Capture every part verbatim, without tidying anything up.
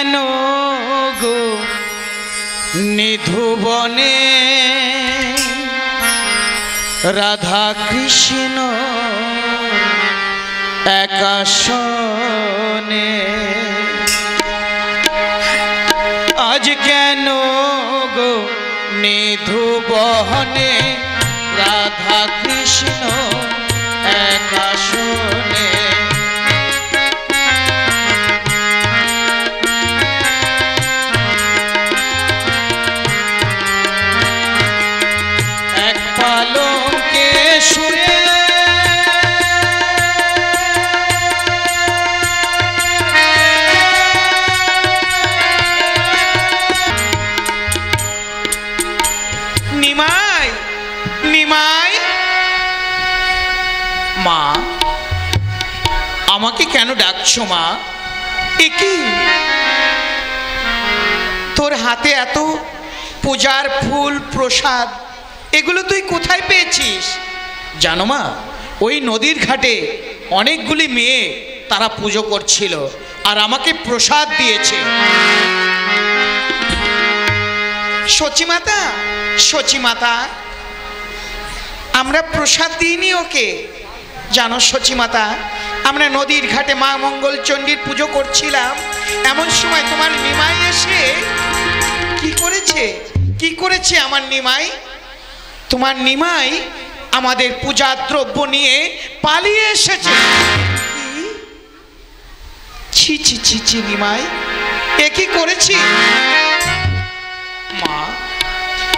কেন গো নিধুবনে রাধা কৃষ্ণ একাশনে আজ কেন গো নিধুবনে রাধা কৃষ্ণ একাশনে क्यों डाको मा तोर हाथे एतो पूजार फूल प्रसाद एगुलो तुई कोथाय पेयेछिस जानो मा ओई नदीर घाटे अनेकगुली मेये तारा पूजो करछिलो आर आमाके प्रसाद दिएछे सची माता सची माता आमरा प्रसाद दिइनि ओके जानो सची माता আমরা নদীর ঘাটে মা মঙ্গল চণ্ডীর পূজো করছিলাম এমন সময় তোমার নিমাই এসে কি করেছে কি করেছে আমার নিমাই তোমার নিমাই আমাদের পূজা দ্রব্য নিয়ে পালিয়ে এসেছে ছি ছি ছি ছি নিমাই এ কি করেছি মা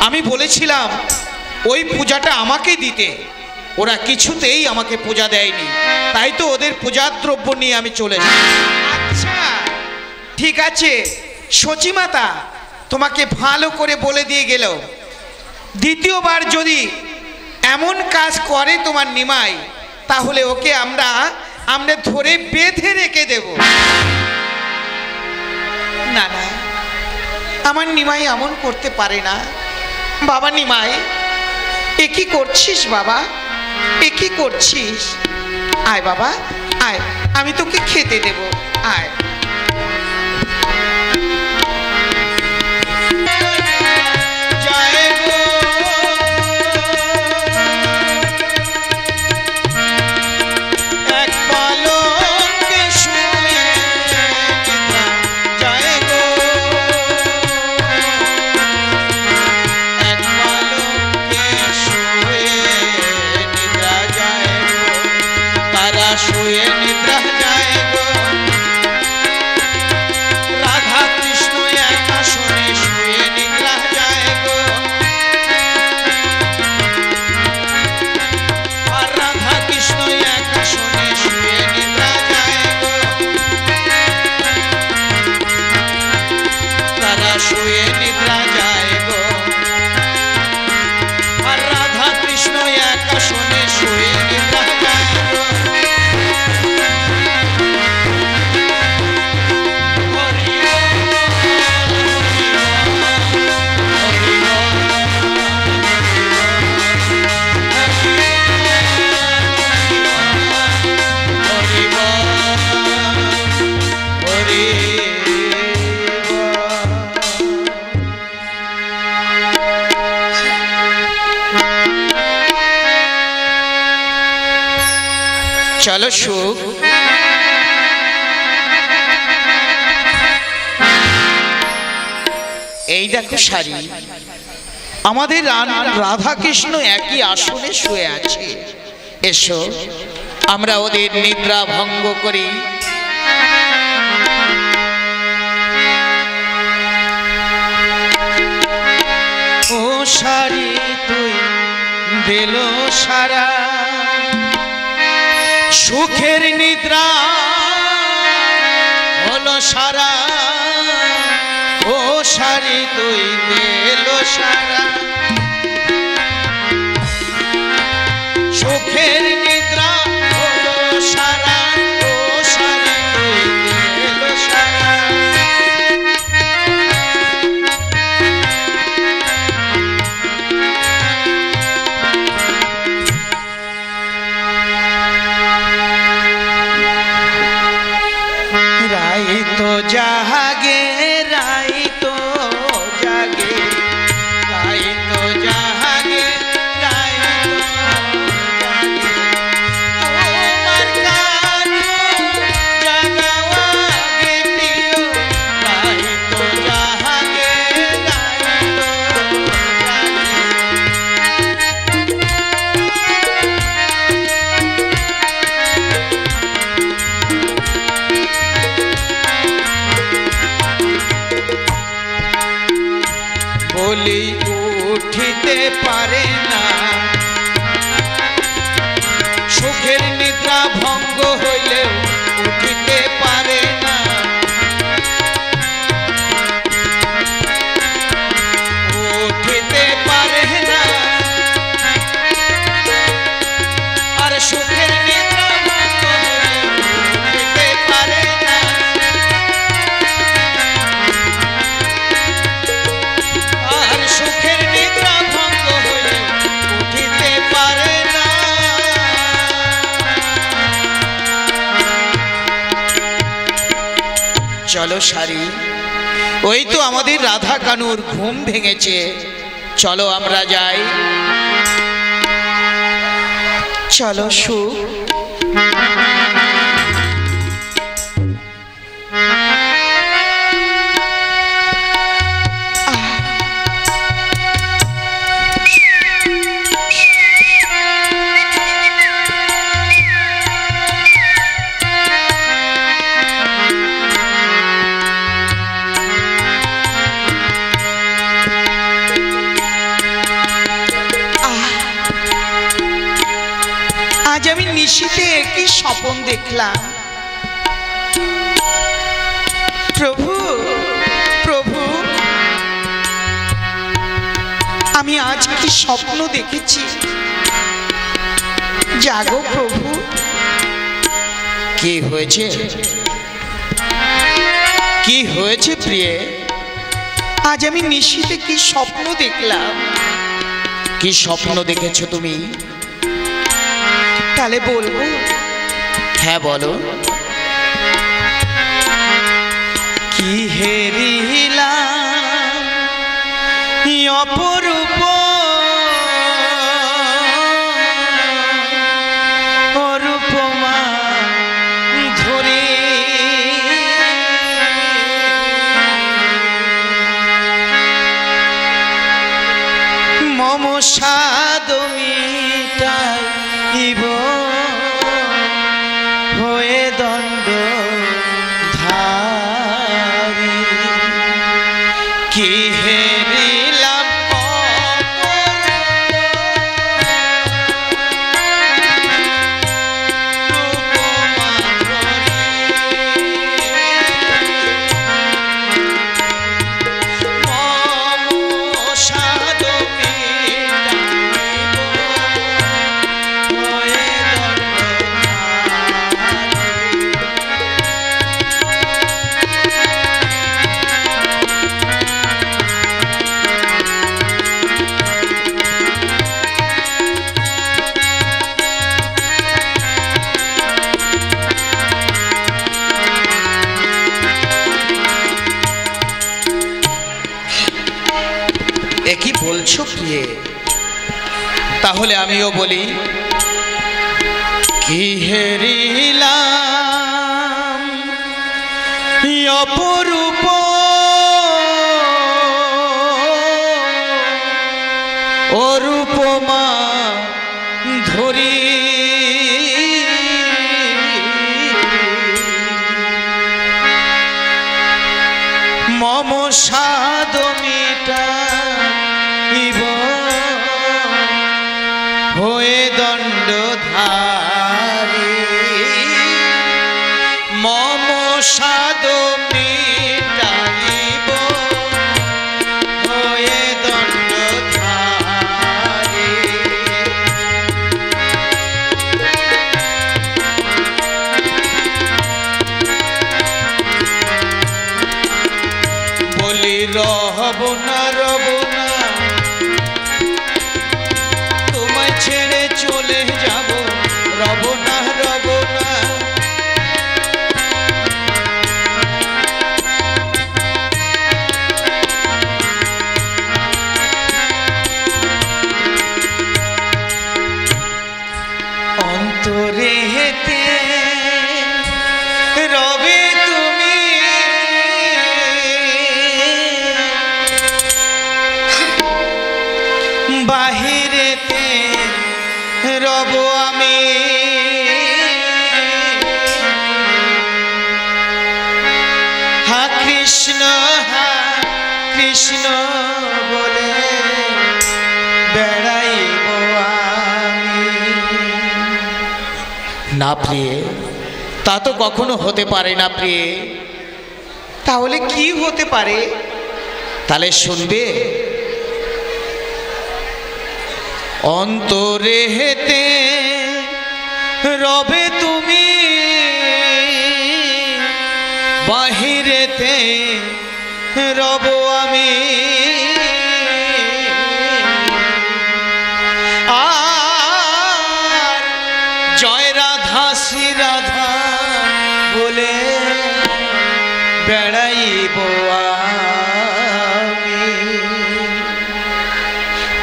আমি বলেছিলাম ওই পূজাটা আমাকে দিতে ওরা কিছুতেই আমাকে পূজা দেয়নি তাই তো ওদের পূজা দ্রব্য নিয়ে আমি চলে যাই আচ্ছা ঠিক আছে সচি মাতা তোমাকে ভালো করে বলে দিয়ে গেল দ্বিতীয়বার যদি এমন কাজ করে তোমার নিমাই তাহলে ওকে আমরা আমরা ধরে বেঁধে রেখে দেব না না আমার নিমাই এমন করতে পারে না বাবা নিমাই এ কি করছিস বাবা एकी कोर्चीश आय बाबा आय आमी तो के खेते देवो आय चलो शुभ देखो शाड़ी राधा कृष्ण एक ही आसने शुए आछे एसो आमरा ओदेर निद्रा भंग करी ओ शाड़ी तुई दिलो सारा सुखेर निद्रा होलो सारा ओ सारी तुई दिलो सारा सुखेर निद्रा होलो सारा ओ सारी तुई दिलो सारा जागे चलो सारी ओई तो आमादेर राधा कानूर घुम भेंगेछे चलो आमरा जाई चलो सुख स्वप्न देखला प्रभु प्रभु आमी आज की स्वप्न देखेछि जागो प्रभु की होयेछे की होयेछे प्रिय आज आमी निशिते की स्वप्न देखलाम की स्वप्न देखेछो तुमी ताले बोलबो है बोलो की हेरिला अपरूप रूपमा धरे मम सादमिटाइब ताहले आमियो बोली की हेरिलाम अपरूप रूपमा धरी मम साद मिटा ना प्रिय ता तो कखनो होते पारे ना प्रिय ताहले की होते पारे ताले सुनबे अंतरेते रबे तुमी बाहिरेते रबो आमी जय राधा श्री राधा बोले प्रणय बोआमी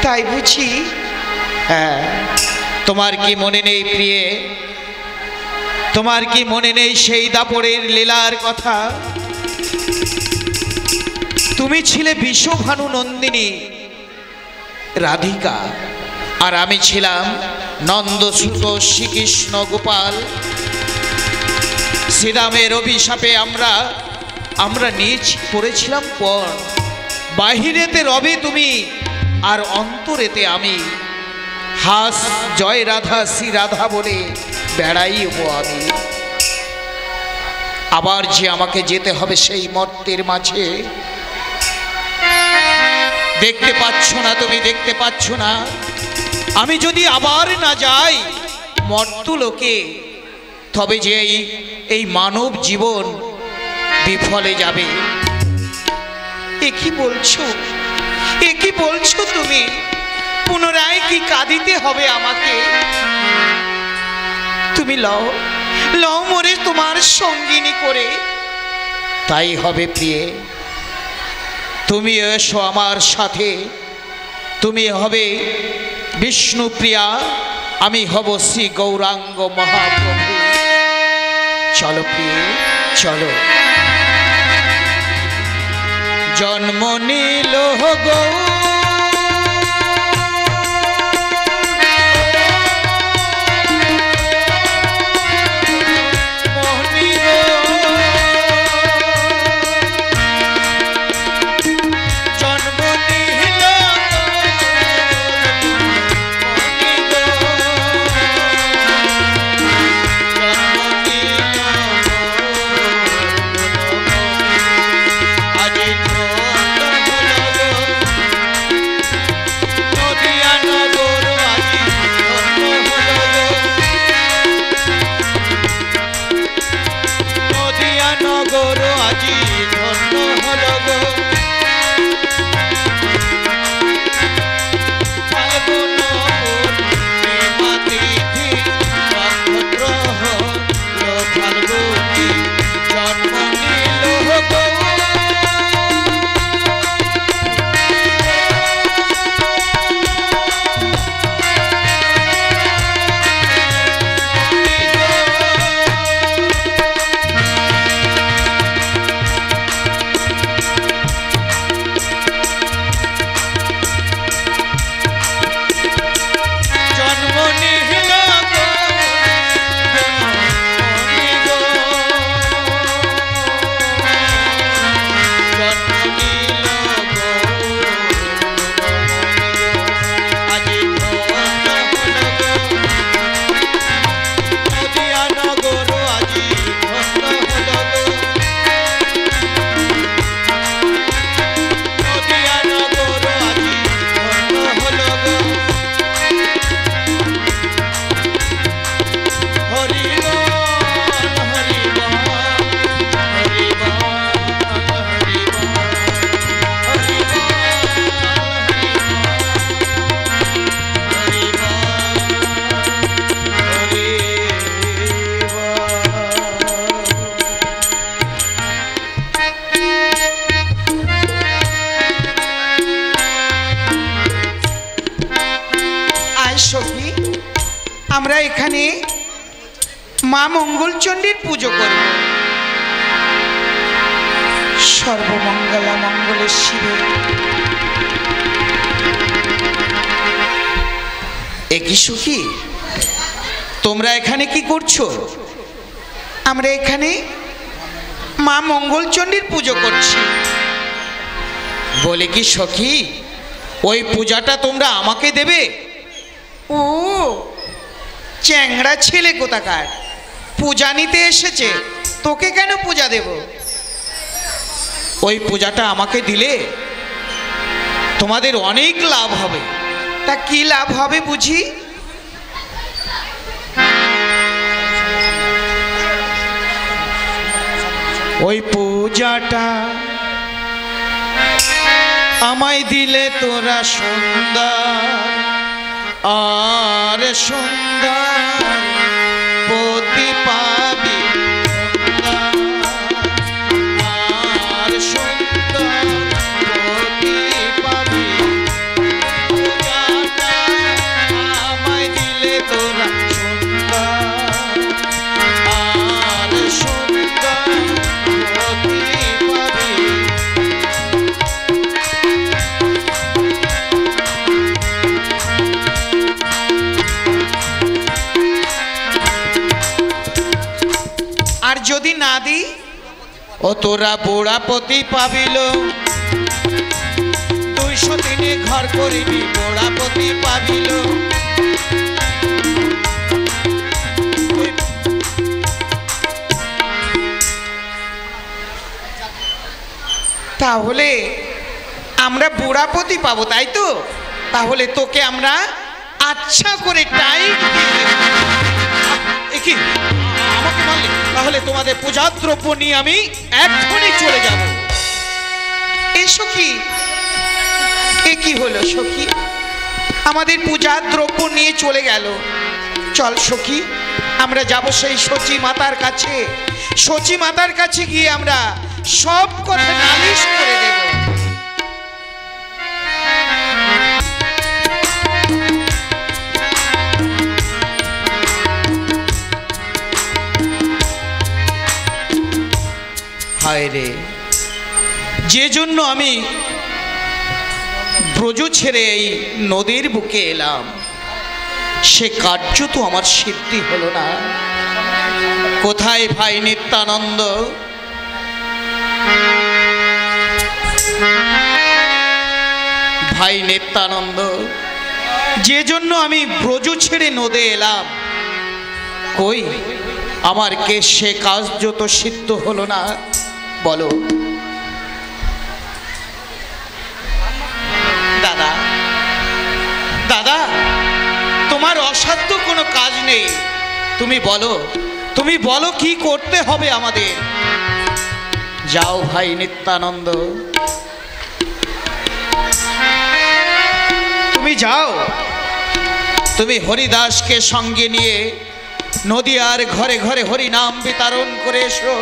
ताई बुझी हाँ तुम्हार की मने नहीं प्रिय तुम्हार की मने नहीं शेदा पोरेर लीलार कथा तुम्हें छिले बिशोभानु नंदिनी राधिका और आमी छिलाम नंदसूत श्रीकृष्ण गोपाल श्रीरामेर अभिशापे आम्रा आम्रा नीच पड़ेछिलाम पण बाहिरेते रबे तुमी और अंतरेते आमी हास जय राधा श्री राधा बोले बेड़ाइबो आमी आबार जे आमाके जेते हबे सेई मर्तेर माझे देखते पाच्छो ना तुमी देखते पाच्छो ना आमी जोदी आबार ना जाई मर्तुलोके तबे जे एई मानव जीवन विफले जाबे एकी बोलछो एकी बोलछो तुमी पुनराय की कादिते हबे आमाके तुमी लाओ लाओ मोरे तुम्हार संगिनी करे ताई हबे प्रिय तुमी एसो आमार साथे तुमी हबे विष्णुप्रिया आमी हब श्री गौरांग महाप्रभु चलो प्रिय चलो जन्म नील गौ माँ मंगलचंडीर पूजो करब सर्वमंगला मंगल शिवे एकी सुखी तोमरा एखाने की करछो आमरा एखाने माँ मंगलचंडीर पूजो करछी बोले कि सखी ओई पूजाटा तोमरा आमाके देबे ओ चैंगड़ा छेले कोथाकार पूजा निते एसेछे तोके केन पूजा देव ओई पूजाटा आमाके दिले तोमादेर अनेक लाभ हबे ता कि लाभ हबे बुझी ओई पूजाटा आमाय दिले तोरा सुंदर आर सुंदर पोती पाबी सुंदर। दी ओ तोरा बोड़ा पति पाबिलो दुशो दिने घर करिबी बोड़ा पति पाबिलो ताहोले आम्रा बोड़ा पति पाबो ताई तो ताहोले तोके आम्रा अच्छा करे टाइम तुम्हारे पूजा द्रव्य नहीं चले जाब सखी हलो सखी हमारे पूजा द्रव्य नहीं चले गल चल सखी हमें जाब से सची मातार काछे सची मातार काछे गিয়ে আমরা সব কথা নালিশ করে দেব ब्रज छेड़े नदीर बुके एलाम से कार्य तो आमार सिद्धि हलो ना कोथाय भाई नित्यानंद भाई नित्यानंद जे जन्य आमी ब्रज छेड़े नदे एलाम कोई आमार के से कार्य तो सिद्ध हलो ना बोलो दादा दादा तुम्हार असाध्य कोनो काज नहीं तुमी बोलो तुमी बोलो की करते होबे आमादेर जाओ भाई नित्यानंद तुमी जाओ तुमी हरिदास के संगे निये नदियार घरे घरे हरि नाम वितरण करे एसो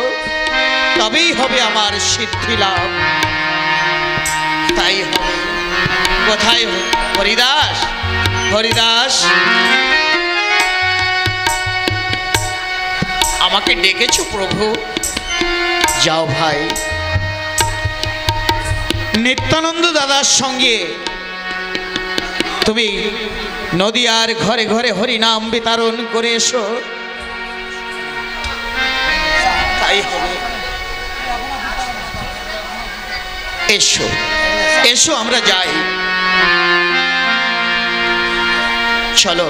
तभी हबे आमार सिद्धि लाभ ताई हबे कोथाय हरिदास हरिदास आमाके डेकेछो प्रभु जाओ भाई नित्यानंद दादार संगे तुमी नदियार घरे घरे हरि नाम वितरण करे एसो ताई हबे एशो, एशो आम्रा जाए। चलो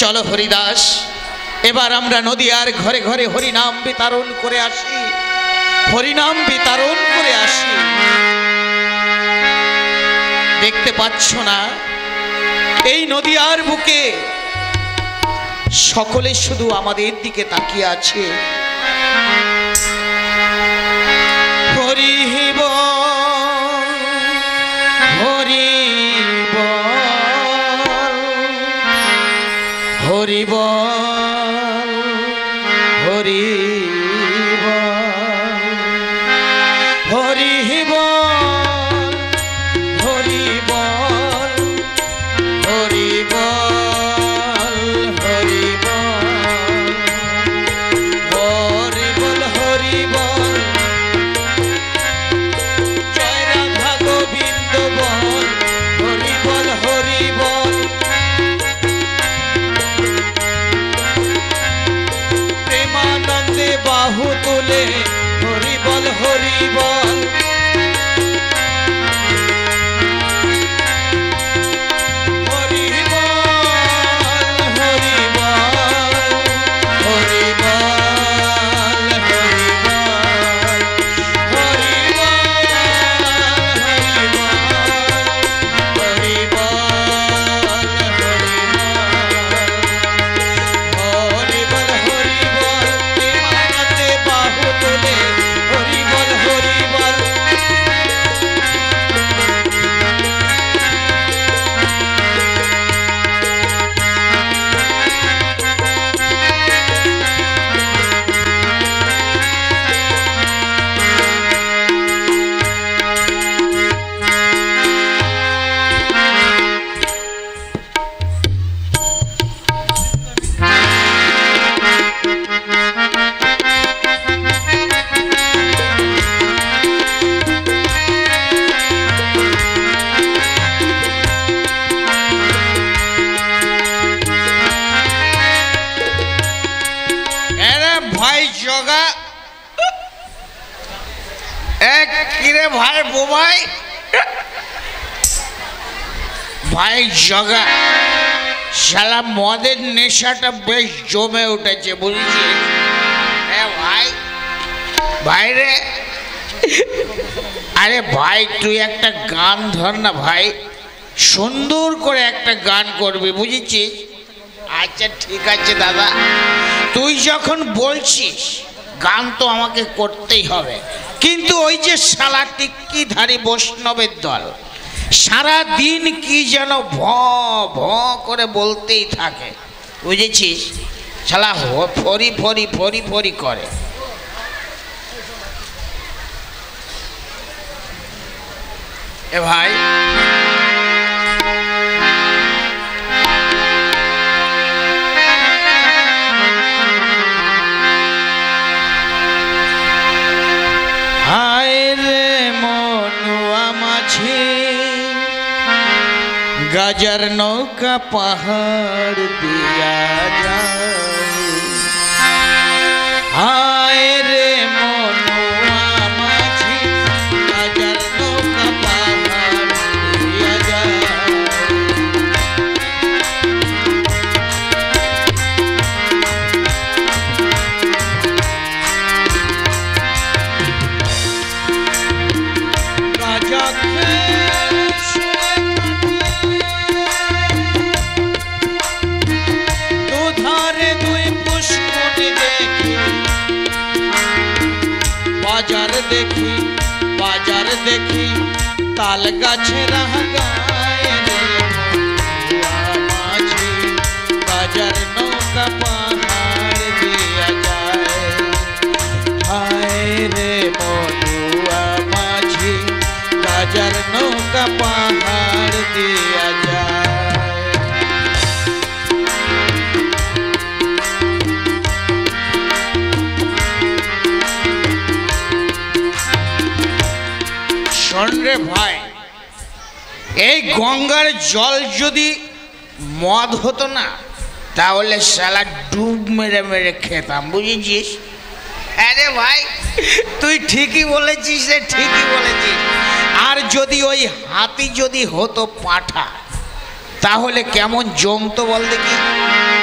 चलो हरिदास एबार आम्रा नदियार घरे घरे हरिनाम वितरण करे आसी हरिनाम वितरण करे आसी देखते पाच्छो ना एई नदियार बुके सकले शुधु आमादेर दिके ताकिये आछे हरि हरि बोल हरि बोल हरि बोल हरि बोल हरि बोल हरि बोल हरि बोल हरि बोल जय राधा गोविंद बोल हरि बोल हरि बोल बाहु तुले हरि बोल हरि बोल हरि बोल हरि बोल हरि बोल हरि बोल हरि बोल हरि बोल हरि बोल हरि बोल हरि बोल हरि बोल किरे भाई बोबाई भाई जगा साला मदेर नेशाटा बेश जमे उठेछे बुझेछिस ए भाई भाई रे अरे भाई तुई एकटा गान धर ना भाई सुंदर करे एकटा गान करबि बुझेछिस अच्छा ठीक आछे दादा तुई जखन बोलछिस गान तो आमाके करतेई होबे किन्तु ओई जे साला टिक्कीधारी वैष्णवेर दल सारा दिन की जान भौं भौं करे बोलते ही थाके बुझेछिस साला फरी फरी फरी फरी करे ए भाई हाय रे मनुआ माझी गाजर नौका पहाड़ दिया जाए हाय रे मनुआ माझी गाजर नौका पहाड़ दिया जाए गाजर बाजार देखी बाजार देखी ताल गाछे रह गए रे मनुआ माझी बाजार नौका पहाड़ दिया जाए हाय रे मनुआ माझी बाजार नौका पहाड़ दिया जाए रे भाई ए गंगार जल यदि मद हतो ना ताहले साला डूब मेरे मेरे खेताम बुझेछिस अरे भाई तु ठीक ही बोलेछिस रे ठीक ही बोलेछिस आर यदि ओई हाथी यदि हतो पाठा ताहले केमन जमतो बोल देखि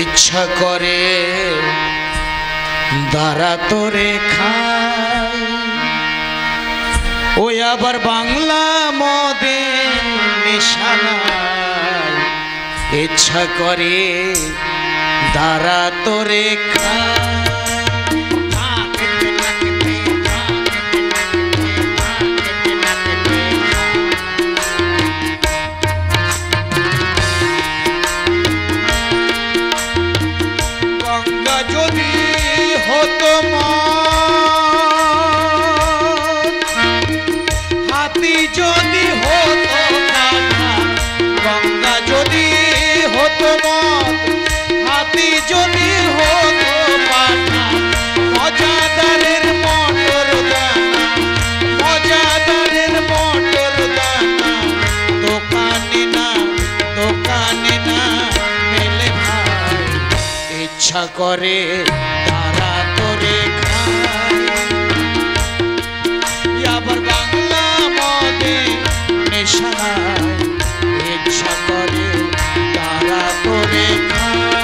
इच्छा करे दारा तोरे खाई ओय आबार बांगला मदे निशाना इच्छा करे दारा तोरे खाई इच्छा करे तारा तोरे खाई याबर बांगला मदे निशाना इच्छा करे तारा तोरे खाई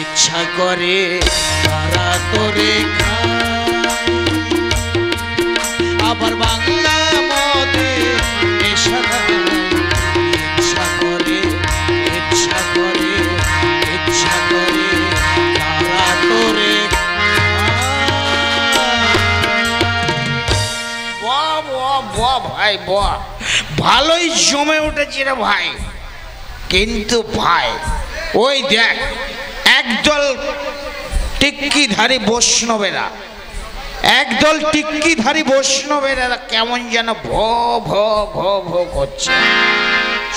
इच्छा करे तारा तोरे खाई आबार बांगला मदे निशाना इच्छा करे इच्छा वाह भाई वाह भालोई जमे उठेছে রে ভাই। किंतु भाई ওই দেখ একদল টিক্কিধারী বৈষ্ণবেরা একদল টিক্কিধারী বৈষ্ণবেরা কেমন যেন ভো ভো ভো ভো করছে।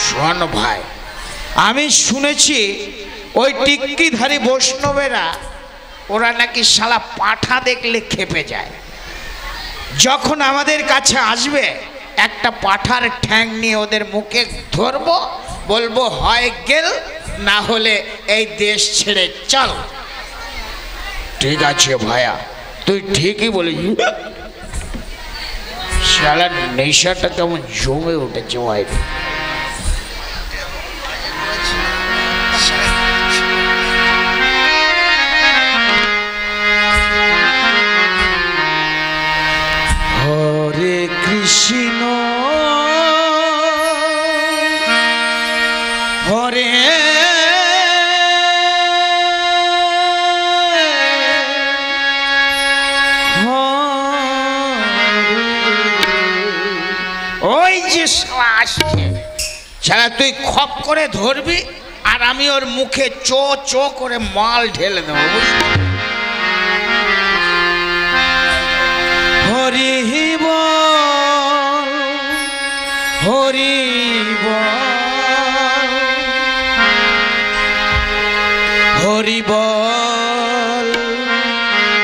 শোন ভাই আমি শুনেছি ওই টিক্কিধারী বৈষ্ণবেরা ওরা নাকি শালা পাঠা দেখলে খেপে যায়। যখন আমাদের কাছে আসবে একটা পাঠার ঠ্যাং নিয়ে ওদের মুখে ধরব, বলবো হয় গেল না হলে এই দেশ ছেড়ে চল। ঠিক আছে ভাইয়া তুই ঠিকই বলেছিস। শালা নেশাটা কেমন জমে উঠেছে ভাই। Hare Krishna Hare छाड़ा तु खप कर धरबी और आमी और मुखे चो चो करे माल ढेले देव। हरि बोल हरि बोल हरि बोल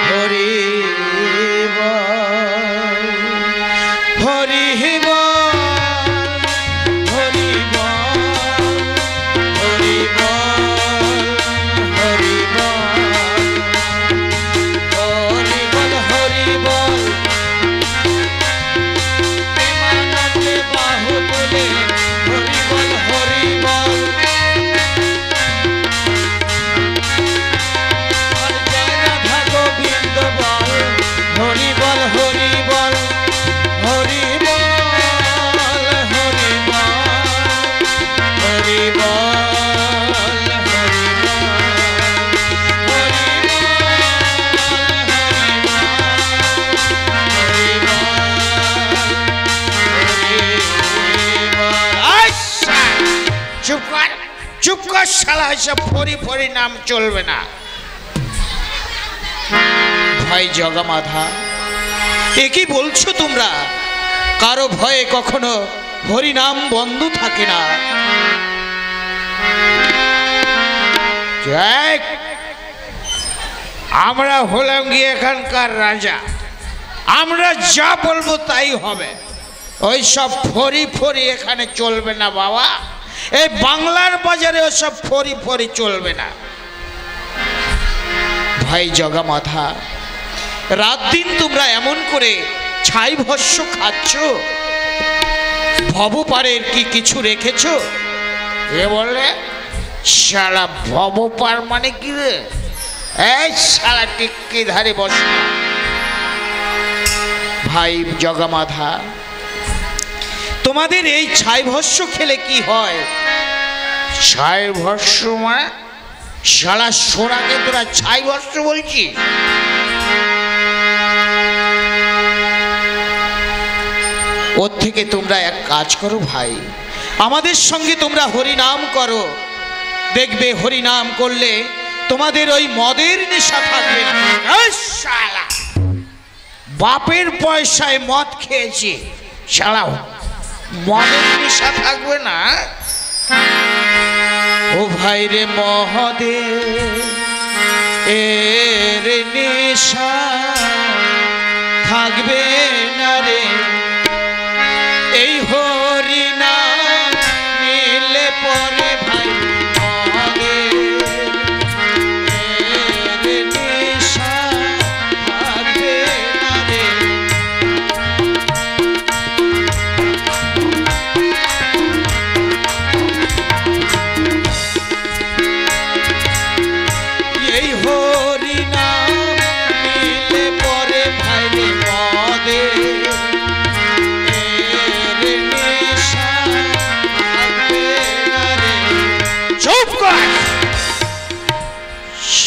हरि बोल हरि बोल फरी फरी नाम चलबे ना भाई जगा माधा एकी बोलছো তোমরা। কারো ভয়ে কখনো হরি নাম বন্ধ থাকে না। ঠিক আমরা হলাম গিয়ে এখানকার রাজা, আমরা যা বলবো তাই হবে। ওই সব ফরি ফরি এখানে চলবে না বাবা। ए बांगलार बजारे ओ सब फरी फरी चलबे ना। भाई जगा माथा रात दिन तुमरा एमन करे छाई भस्म खाच्छो भवपाड़ेर की किछु रेखेछो। ए बोले साला भवपाड़ माने कि रे ए साला टिक्की धारे बस। भाई जगा माथा तुम्हारे ये छाई भस्म खेले की होय? छाई भस्म माने साला सोरा के तोरा छाई भस्म बोलछिस? ओर थेके तुम्हरा एक काज करो भाई, आमादेर संगे तुम्हरा हरि नाम करो। देखबे हरि नाम करले तुम्हादेर ओई मदेर नेशा थाकबे ना। साला बापेर पयसाय मद खेयेछि साला मदर निशा थाकबे ना। ओ भाई रे महदेव एर निशा थाकबे ना रे। एई हरि नाम निले परे भाई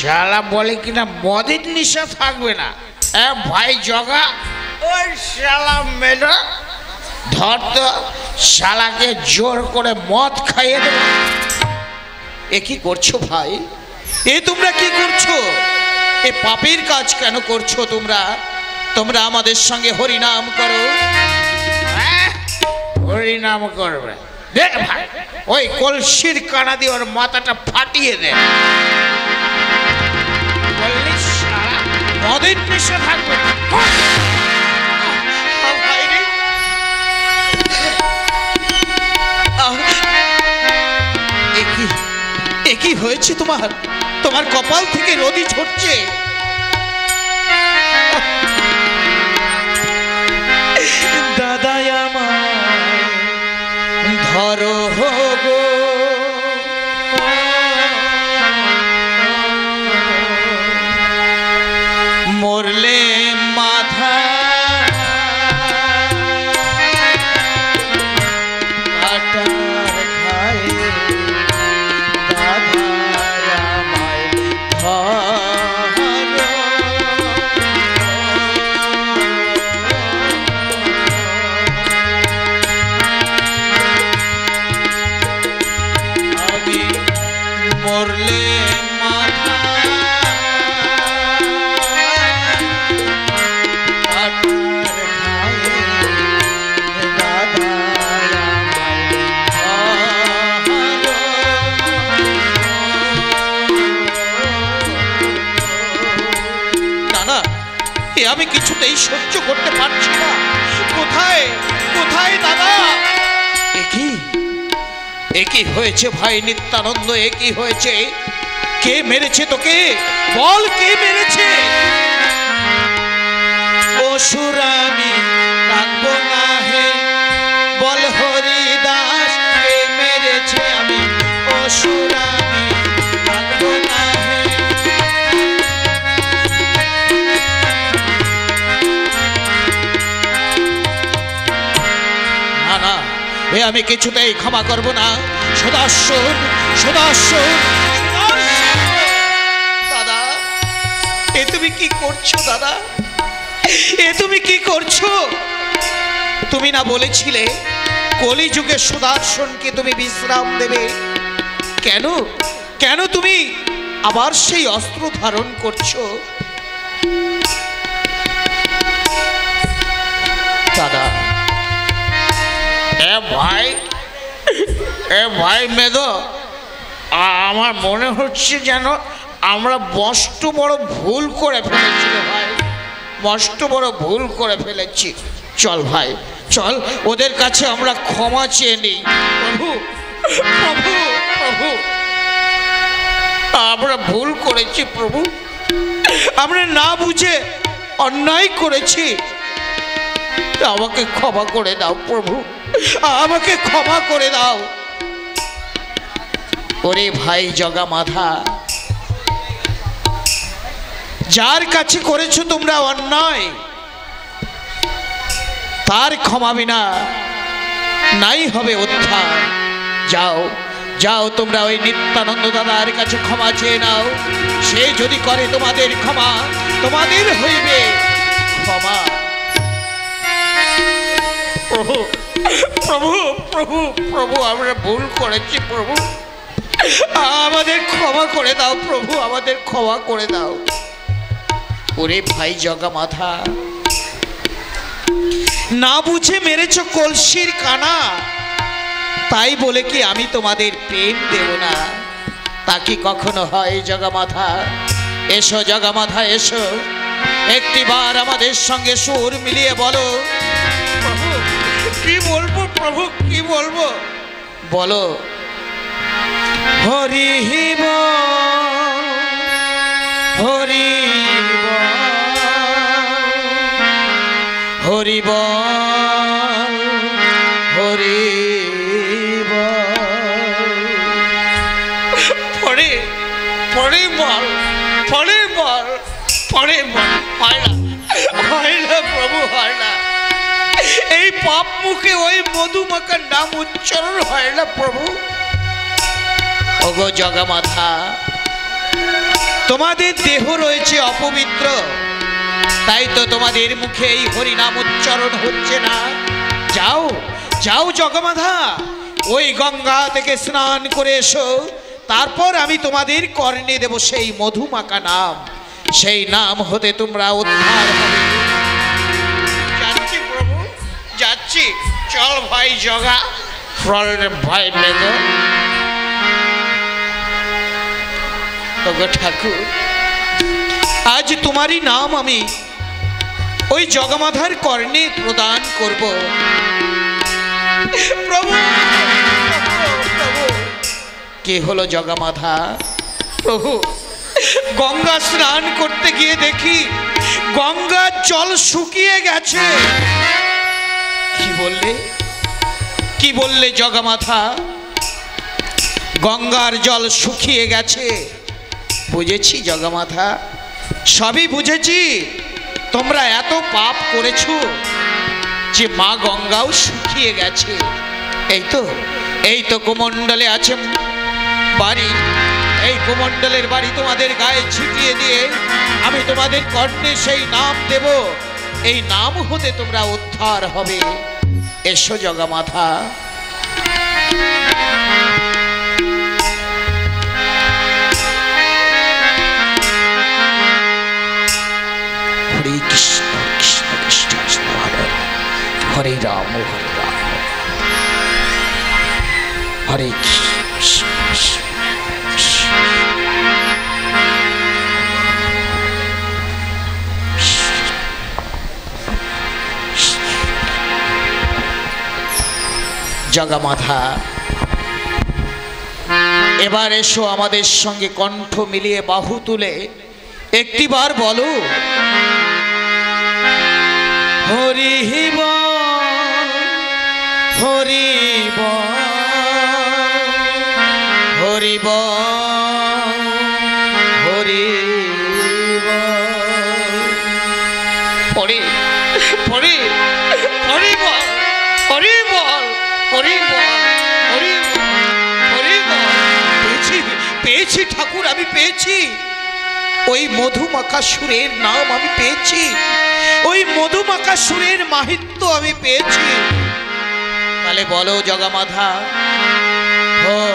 शाला बोले कि ना मदेर निशा थाकबे ना। ए भाई जगा ओ शाला मेरा धर तो शाला के जोर करे मद खाइए देब। ए कि करछो भाई, ए तुमरा कि करछो, ए पापेर काज केन करछो तुमरा? तुमरा आमादेर संगे हरि नाम करो, हरि नाम करबे। देख भाई ओई कलसिर काना दिए और माथाटा फाटिए दे। बोलली सारा मदेर नेशा थाकबे। एकी होयेछे तुम्हार तुम्हार कपाल थेके रोदी झरछे। दादा आमार धरो गो, मरले माथा सह्य करते पारछि ना। कोथाय कोथाय दादा? एकी एकी होयेछे भाई नित्यानंद, एकी होयेछे? के मेरेछे तोके बोल, के मेरेछे? असुर आमी राखबो ना हे बोल हरिदास, के मेरेछे? आमी असुर आमी राखबो ना हे। ए आमी किछुतेई क्षमा करब ना। सदासुर सदासुर दादा, ए तुमी कि करছো दादा? ए तुमी कि करছো? तुमी ना बोलेছিলে कलिजुगे सुदर्शनके तुमी विश्राम देबे। কেন কেন তুমি আবার সেই অস্ত্র ধারণ করছো দাদা? ए भाई ए भाई मेदो आमार मने होच्छे जानो आमरा बष्ट बड़ो भूल करे फेलेछि रे भाई, बष्ट बड़ो भूल करे फेलेछि। चल भाई चल ओदेर काछे आमरा क्षमा चेये नेइ। प्रभु प्रभु प्रभु आमरा भूल करेछि प्रभु, आमरा ना बुझे अन्याय करेछि, आमाके क्षमा करे दाओ प्रभु, आमाके क्षमा करे दाओ। ओरे भाई जगा माथा, जार काछे करेছো তোমরা অন্যায় তার ক্ষমা বিনা নাই হবে উদ্ধার। যাও যাও তোমরা ওই নিত্যানন্দ দাদার কাছে ক্ষমা চেয়ে নাও, সে যদি করে তোমাদের ক্ষমা, তোমাদের হইবে ক্ষমা। प्रभु प्रभु प्रभु प्रभु आमरा भूल करेछि प्रभु, आमादेर क्षमा करे दाओ प्रभु, आमादेर क्षमा करे दाओ। ओरे भाई जगा माथा, ना बुझे मेरेছো कलसिर काना, ताई बोले कि आमी तोमादेर प्रेम देब ना, ताकि कखनो हय? जगा माथा एसो, जगा माथा एसो, एकटिबार आमादेर संगे सुर मिलिए बोलो। কি বলবো প্রভু, কি বলবো বলো? হরি বল হরি বল হরি বল হরি বল পড়ে বল পড়ে বল পড়ে বল। হয় না হয় না প্রভু, হয় না। এই পাপ মুখে ওই মধুমাখার নাম উচ্চারণ হয় না প্রভু। ওগো জগা মাথা, তোমাদের দেহ রয়েছে অপবিত্র, তাই তো তোমাদের মুখে এই হরি নাম উচ্চারণ হচ্ছে না। जाओ जाओ जगमाधा ओई गंगा थेके स्नान करे एसो तारपर आमी तुम्हादेर कर्णे देब सेई मधुमाखा नाम सेई नाम होते तुमरा उद्धार होबे। जाच्छि प्रभु जाच्छि चल भाई जगा फल भाई लेगो तो गो ठाकुर आज तुम्हारी नाम आमी ओई जगमाधार कर्णे प्रदान करबो। प्रभु कि हलो जगमाधा प्रभु गंगा स्नान करते गिये देखी गंगा जल शुकिये गेछे। कि बोलले कि बोलले जगमाधा गंगार जल शुकिये गेछे बुझेछि जगमाधा सबई बुझेछि तोमरा एत पाप करेछो जे मा गंगाओ शुकिये गेछे। एई तो एई तो कुमंडले आछे बाड़ी एई कुमंडलेर बाड़ी तोमादेर गाये छिटिये दिये आमी तोमादेर कर्णे सेई नाम देबो एई नाम होते तोमरा उद्धार होबे। एसो जगमाधा हरे कृष्ण कृष्ण कृष्ण कृष्ण हरे राम हरे राम हरे जगमाधा एबार एसो आमादेर संगे कण्ठ मिलिए बाहू तुले एकटी बार बोलो हरि बोल हरि बोल हरि बोल हरि बोल हरि हरि बोल हरि बोल हरि बोल हरि हरि बोल। পেয়েছি পেয়েছি ঠাকুর আমি পেয়েছি ওই মধুমাখা সুরের নাম আমি পেয়েছি ওই মধুমাখা সুরের মাহিত্য আমি পেয়েছি। তাহলে বলো জগমাধা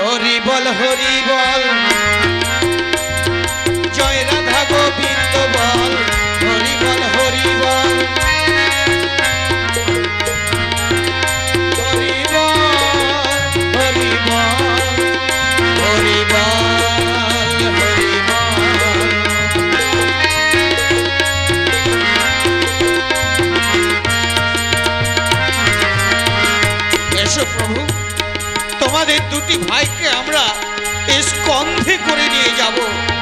হরি বল হরি বল জয় রাধা গোবিন্দ বল হরি বল হরি বল হরি বল হরি বল হরি বল। भाई के हमरा इस कंधे करे निये जाबो।